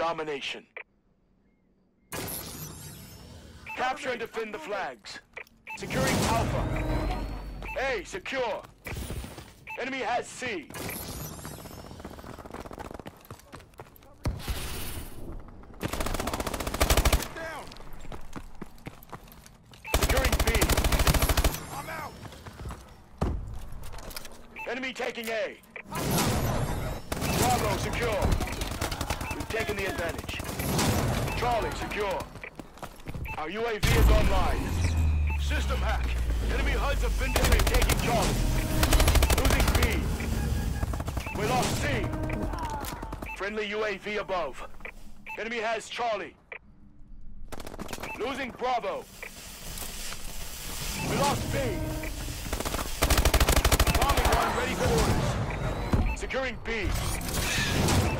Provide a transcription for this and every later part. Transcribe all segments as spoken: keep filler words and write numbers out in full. Domination. Capture and defend the flags. Securing Alpha. A, secure. Enemy has C. Down. Securing B. I'm out. Enemy taking A. Bravo, secure. We've taken the advantage. Charlie, secure. Our U A V is online. System hack. Enemy H U Ds have been defeated, taking Charlie. Losing B. We lost C. Friendly U A V above. Enemy has Charlie. Losing Bravo. We lost B. Bombing Run ready for orders. Securing B.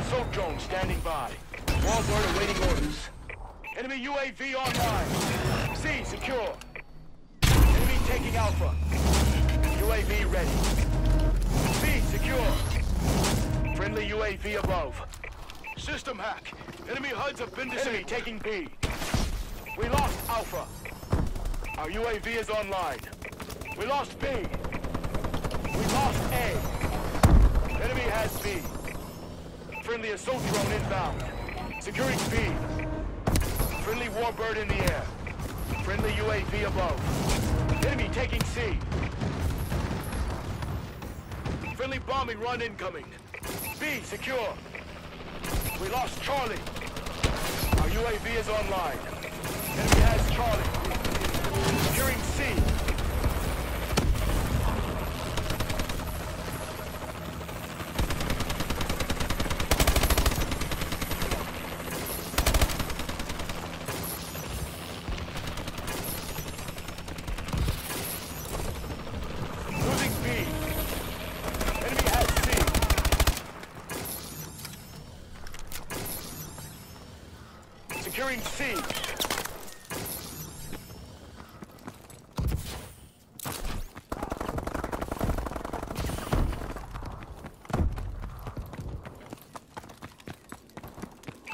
Assault drone standing by. Warbird awaiting orders. Enemy U A V online. C secure. Enemy taking Alpha. U A V ready. B secure. Friendly U A V above. System hack. Enemy H U Ds have been disabled. Enemy taking B. We lost Alpha. Our U A V is online. We lost B. We lost A. Enemy has B. Friendly assault drone inbound. Securing B. Friendly Warbird in the air. Friendly U A V above. Enemy taking C. Friendly bombing run incoming. B secure. We lost Charlie. Our U A V is online. Enemy has Charlie. Securing C. Securing C.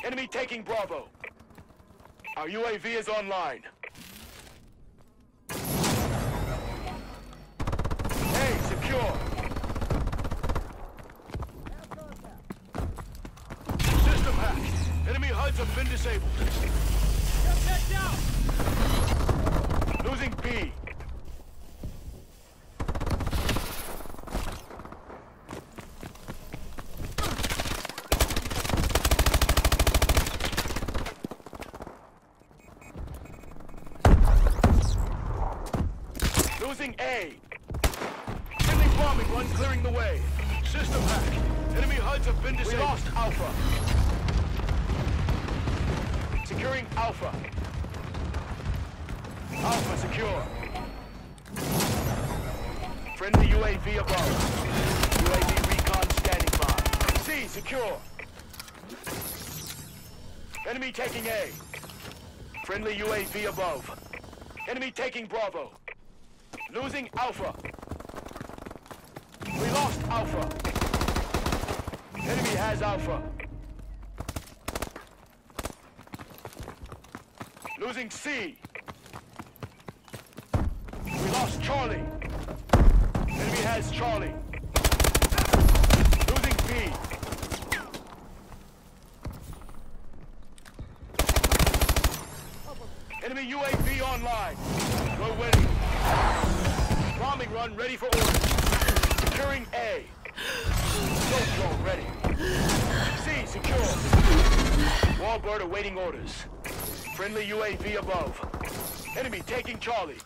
Enemy taking Bravo. Our U A V is online. A, secure. System hacked. Enemy H U Ds have been disabled. Get that down! Losing B. Losing A. Friendly bombing run clearing the way. System hack. Enemy H U Ds have been disabled. We lost Alpha. Securing Alpha. Alpha secure. Friendly U A V above. U A V recon standing by. C secure. Enemy taking A. Friendly U A V above. Enemy taking Bravo. Losing Alpha. We lost Alpha. Enemy has Alpha. Losing C. We lost Charlie. Enemy has Charlie. Losing B. Enemy U A V online. We're winning. Bombing run ready for orders. Securing A. Assault drone ready. C secure. Warbird awaiting orders. Friendly U A V above. Enemy taking Charlie.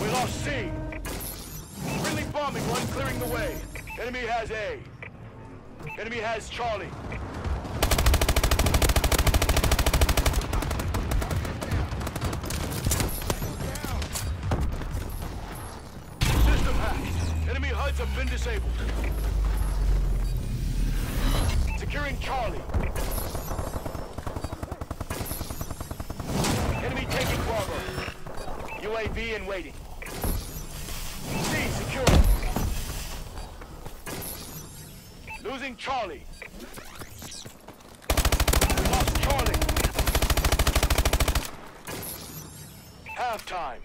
We lost C. Friendly bombing run clearing the way. Enemy has A. Enemy has Charlie. System hacked. Enemy H U Ds have been disabled. Securing Charlie. Enemy taking Bravo. U A V in waiting. C secure. Losing Charlie. have time.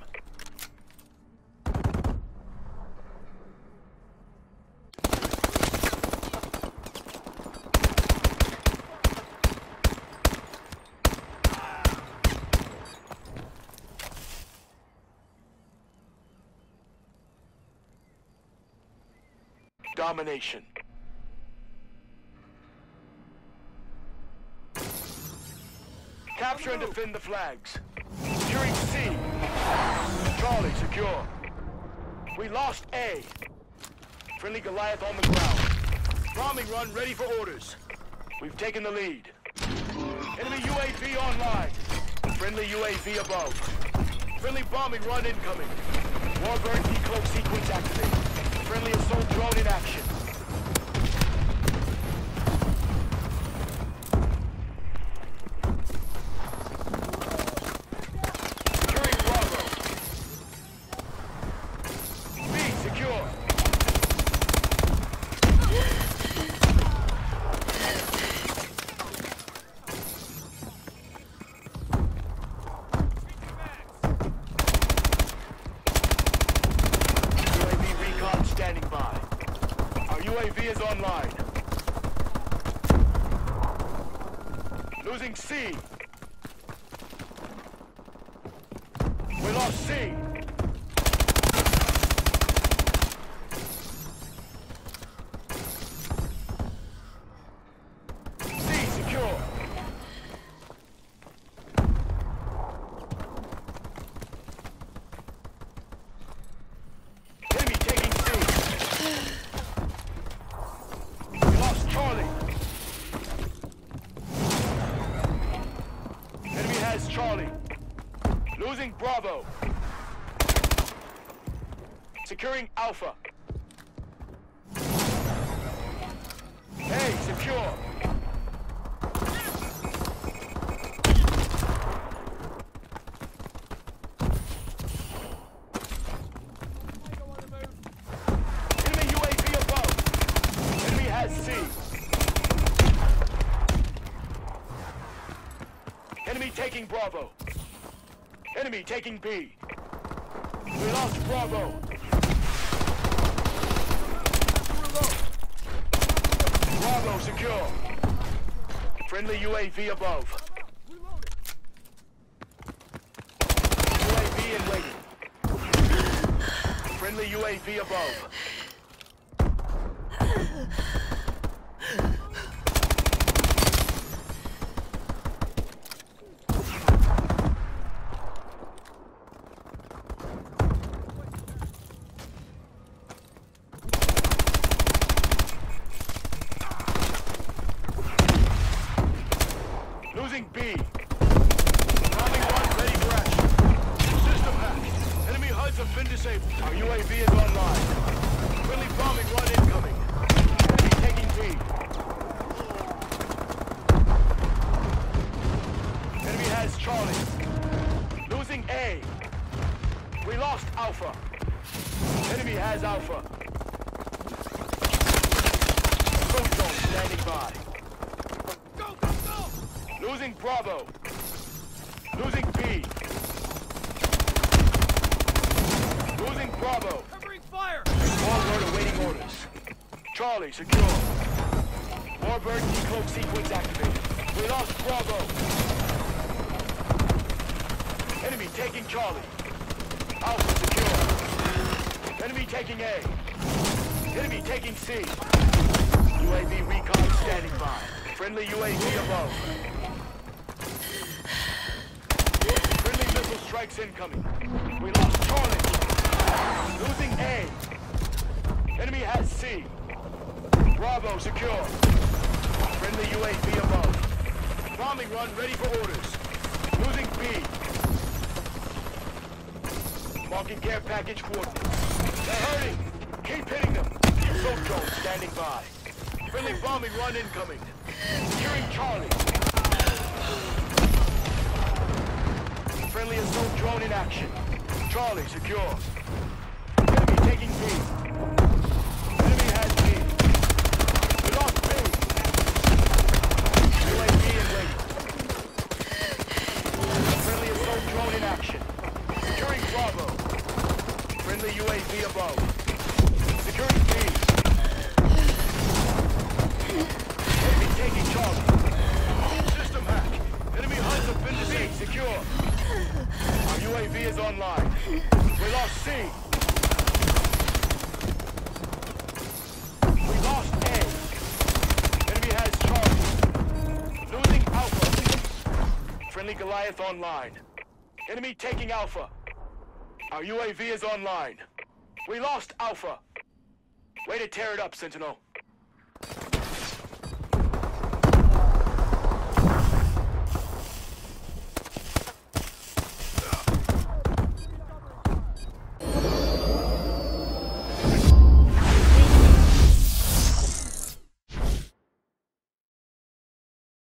Domination. Capture and defend the flags. Securing C. Charlie, secure. We lost A. Friendly Goliath on the ground. Bombing run ready for orders. We've taken the lead. Enemy U A V online. Friendly U A V above. Friendly bombing run incoming. Warbird decloak sequence activated. Friendly assault drone in action. U A V is online. Losing C. We lost C. C secure. Enemy taking C. Charlie. Enemy has Charlie. Losing Bravo. Securing Alpha. A secure. Enemy U A V above. Enemy has C. Enemy taking Bravo. Enemy taking B. We lost Bravo. Bravo secure. Friendly U A V above. U A V in waiting. Friendly U A V above. Losing B. Bombing run ready for action. System hacked. Enemy H U Ds have been disabled. Our U A V is online. Friendly bombing run incoming. Enemy taking B. Enemy has Charlie. Losing A. We lost Alpha. Enemy has Alpha. Proton standing by. Losing Bravo. Losing B. Losing Bravo. Covering fire. Warbird awaiting orders. Charlie secure. Warbird decloak sequence activated. We lost Bravo. Enemy taking Charlie. Alpha secure. Enemy taking A. Enemy taking C. U A V recon standing by. Friendly U A V above. Strikes incoming. We lost Charlie. Losing A. Enemy has C. Bravo secure. Friendly U A V above. Bombing run ready for orders. Losing B. Marking care package coordinates. They're hurting. Keep hitting them. Assault drone standing by. Friendly bombing run incoming. Securing Charlie. Friendly assault drone in action. Charlie secure. Enemy taking B. Enemy has B. We lost B. U A V in waiting. Friendly assault drone in action. Secure problem. System hack. Enemy hunts have been deceived. Secure. Our U A V is online. We lost C. We lost A. Enemy has Charlie. Losing Alpha. Friendly Goliath online. Enemy taking Alpha. Our U A V is online. We lost Alpha. Way to tear it up, Sentinel.